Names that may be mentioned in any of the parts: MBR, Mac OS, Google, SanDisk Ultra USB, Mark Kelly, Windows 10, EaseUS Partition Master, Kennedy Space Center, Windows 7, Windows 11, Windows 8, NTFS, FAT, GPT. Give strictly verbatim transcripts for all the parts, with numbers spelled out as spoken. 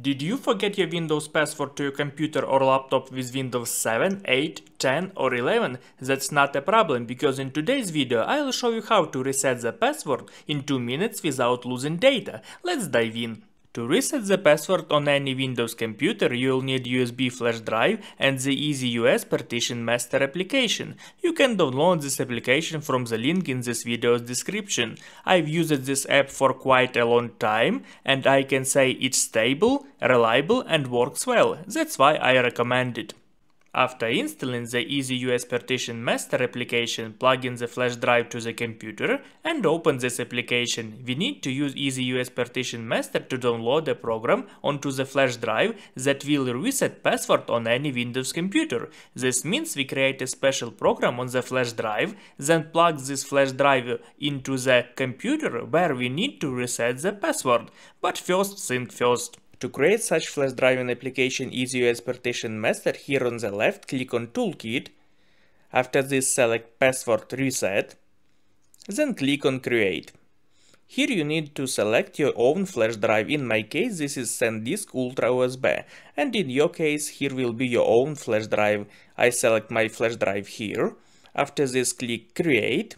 Did you forget your Windows password to your computer or laptop with Windows seven, eight, ten or eleven? That's not a problem, because in today's video I'll show you how to reset the password in two minutes without losing data. Let's dive in. To reset the password on any Windows computer, you'll need U S B flash drive and the EaseUS Partition Master application. You can download this application from the link in this video's description. I've used this app for quite a long time, and I can say it's stable, reliable and works well. That's why I recommend it. After installing the EaseUS Partition Master application, plug in the flash drive to the computer and open this application. We need to use EaseUS Partition Master to download a program onto the flash drive that will reset password on any Windows computer. This means we create a special program on the flash drive, then plug this flash drive into the computer where we need to reset the password. But first things first. To create such flash drive in application EaseUS Partition Master, here on the left click on Toolkit. After this select Password Reset, then click on Create. Here you need to select your own flash drive. In my case this is SanDisk Ultra U S B, and in your case here will be your own flash drive. I select my flash drive here. After this click Create.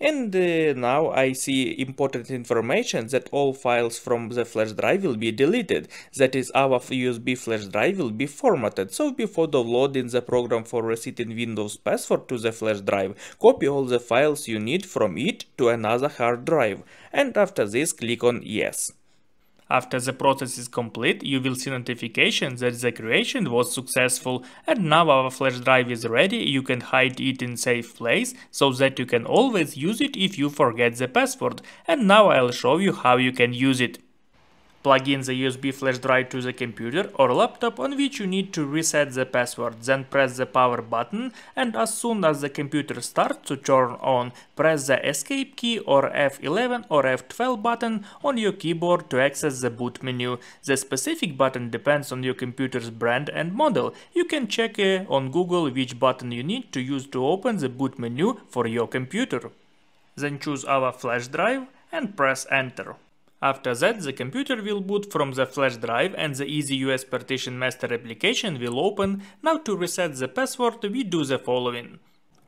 And uh, now I see important information that all files from the flash drive will be deleted. That is, our U S B flash drive will be formatted. So before downloading the program for resetting Windows password to the flash drive, copy all the files you need from it to another hard drive. And after this click on Yes. After the process is complete, you will see notification that the creation was successful, and now our flash drive is ready. You can hide it in safe place so that you can always use it if you forget the password. And now I'll show you how you can use it. Plug in the U S B flash drive to the computer or laptop on which you need to reset the password, then press the power button, and as soon as the computer starts to turn on, press the escape key or F eleven or F twelve button on your keyboard to access the boot menu. The specific button depends on your computer's brand and model. You can check uh, on Google which button you need to use to open the boot menu for your computer. Then choose our flash drive and press Enter. After that, the computer will boot from the flash drive and the EaseUS Partition Master application will open. Now to reset the password, we do the following.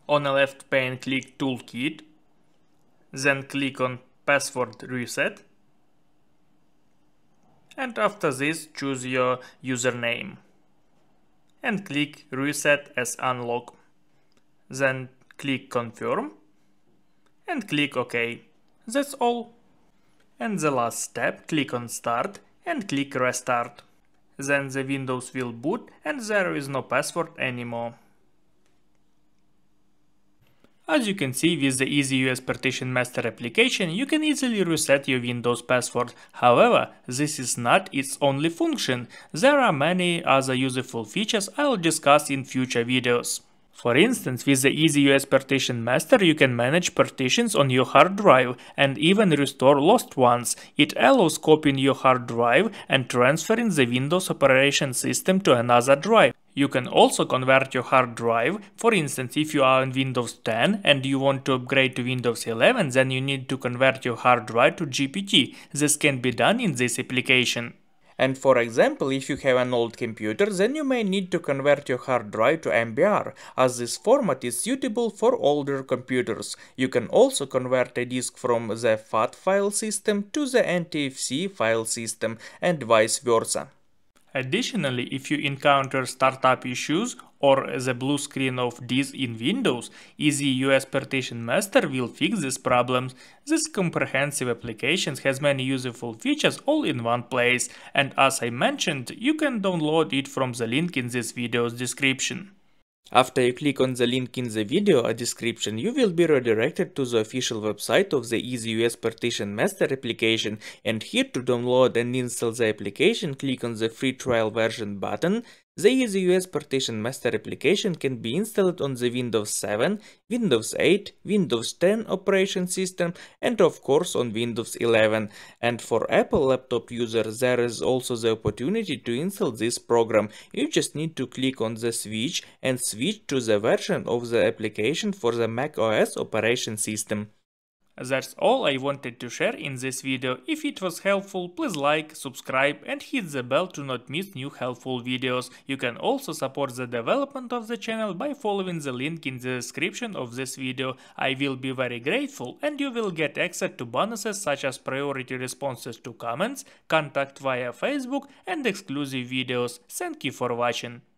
On the left pane click Toolkit, then click on Password Reset, and after this choose your username and click Reset as Unlock, then click Confirm and click OK. That's all. And the last step, click on Start and click Restart. Then the Windows will boot and there is no password anymore. As you can see, with the EaseUS Partition Master application you can easily reset your Windows password. However, this is not its only function. There are many other useful features I'll discuss in future videos. For instance, with the EaseUS Partition Master you can manage partitions on your hard drive and even restore lost ones. It allows copying your hard drive and transferring the Windows operation system to another drive. You can also convert your hard drive. For instance, if you are on Windows ten and you want to upgrade to Windows eleven, then you need to convert your hard drive to G P T. This can be done in this application. And for example, if you have an old computer, then you may need to convert your hard drive to M B R, as this format is suitable for older computers. You can also convert a disk from the FAT file system to the N T F S file system, and vice versa. Additionally, if you encounter startup issues or the blue screen of disk in Windows, EaseUS Partition Master will fix these problems. This comprehensive application has many useful features all in one place, and as I mentioned, you can download it from the link in this video's description. After you click on the link in the video or description, you will be redirected to the official website of the EaseUS Partition Master application, and here to download and install the application, click on the free trial version button. The EaseUS Partition Master application can be installed on the Windows seven, Windows eight, Windows ten operation system, and of course on Windows eleven. And for Apple laptop users, there is also the opportunity to install this program. You just need to click on the switch and switch to the version of the application for the Mac O S operation system. That's all I wanted to share in this video. If it was helpful, please like, subscribe and hit the bell to not miss new helpful videos. You can also support the development of the channel by following the link in the description of this video. I will be very grateful, and you will get access to bonuses such as priority responses to comments, contact via Facebook and exclusive videos. Thank you for watching.